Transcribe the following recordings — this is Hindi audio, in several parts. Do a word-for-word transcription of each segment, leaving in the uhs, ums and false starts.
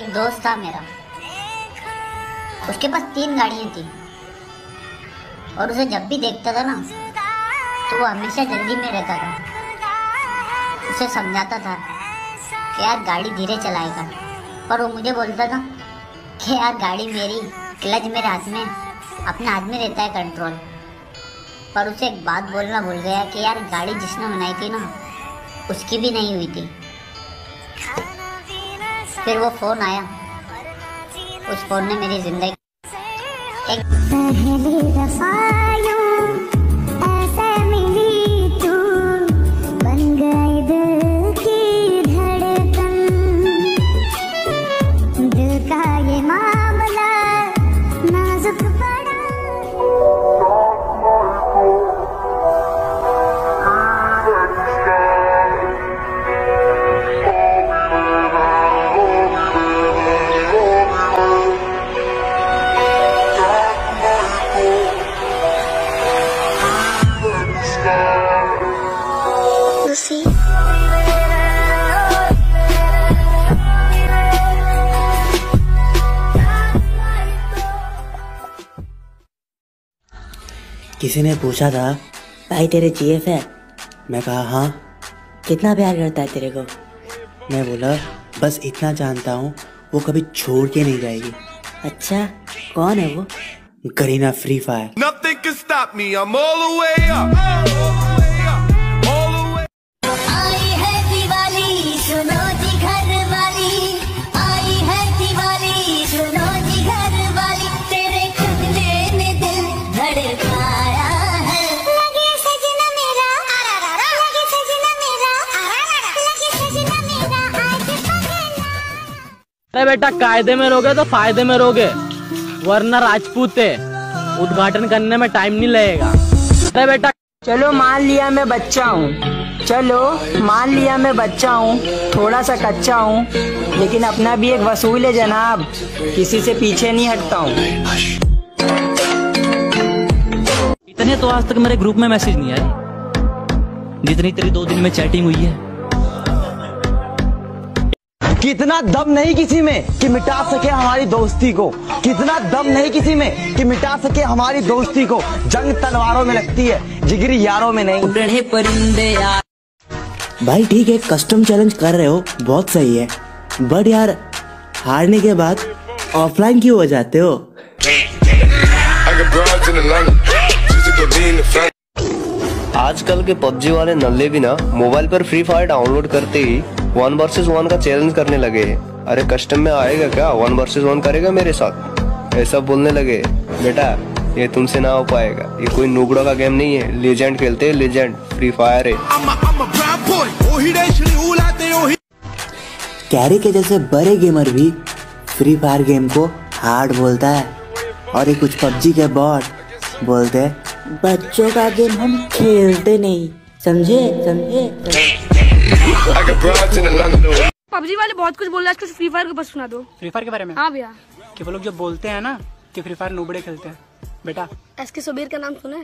एक दोस्त था मेरा, उसके पास तीन गाड़ियाँ थी और उसे जब भी देखता था ना तो वो हमेशा जल्दी में रहता था। उसे समझाता था कि यार गाड़ी धीरे चलाएगा, पर वो मुझे बोलता था कि यार गाड़ी मेरी, क्लच मेरे हाथ में, अपने हाथ में रहता है कंट्रोल। पर उसे एक बात बोलना भूल गया कि यार गाड़ी जिसने बनाई थी ना उसकी भी नहीं हुई थी। फिर वो फ़ोन आया, उस फ़ोन ने मेरी ज़िंदगी एक पहली दफा यूं ऐसे मिली तू, बन गई दिल की धड़कन, दिल का ये मामला नाजुक पड़ा। किसी ने पूछा था, भाई तेरे जीएफ है? मैं कहा हाँ। कितना प्यार करता है तेरे को? मैं बोला बस इतना जानता हूँ वो कभी छोड़ के नहीं जाएगी। अच्छा कौन है वो? Kareena, free fire. Nothing can stop me, I'm all the way up, all the way up, all the way up। आई है दिवाली सुनो जी घर वाली, आई है दिवाली सुनो जी घर वाली, तेरे खुदले ने दिल धड़का। अरे बेटा कायदे में रहोगे तो फायदे में रहोगे, वरना राजपूत है, उद्घाटन करने में टाइम नहीं लगेगा। अरे बेटा चलो मान लिया मैं बच्चा हूँ, चलो मान लिया मैं बच्चा हूँ, थोड़ा सा कच्चा हूँ, लेकिन अपना भी एक वसूल है जनाब, किसी से पीछे नहीं हटता हूँ। इतने तो आज तक मेरे ग्रुप में मैसेज नहीं आए जितनी तेरी दो दिन में चैटिंग हुई है। कितना दम नहीं किसी में कि मिटा सके हमारी दोस्ती को, कितना दम नहीं किसी में कि मिटा सके हमारी दोस्ती को, जंग तलवारों में लगती है जिगरी यारों में नहीं। टेढ़े परिंदे यार। भाई ठीक है कस्टम चैलेंज कर रहे हो, बहुत सही है, बट यार हारने के बाद ऑफलाइन क्यों हो जाते हो? आजकल के पबजी वाले नल्ले भी ना मोबाइल पर फ्री फायर डाउनलोड करते ही वन वर्सेस वन का चैलेंज करने लगे हैं। अरे कस्टम में आएगा क्या, वन वर्सेस वन करेगा मेरे साथ, ऐसा बोलने लगे। बेटा ये तुमसे ना हो पाएगा, ये कोई नुगड़ा का गेम नहीं है, लेजेंड खेलते हैं, लेजेंड फ्री फायर है। कैरी के जैसे बड़े गेमर भी फ्री फायर गेम को हार्ड बोलता है, और ये कुछ पबजी के बॉट बोलते हैं बच्चों का गेम हम खेलते नहीं, समझे समझे। पबजी वाले बहुत कुछ बोल रहे हैं, कुछ फ्री फायर को बस सुना दो। फ्री फायर के बारे में? हाँ भैया, कि वो लोग जो बोलते हैं ना कि फ्री फायर नोबड़े खेलते हैं। बेटा एस के सुबीर का नाम सुना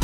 है?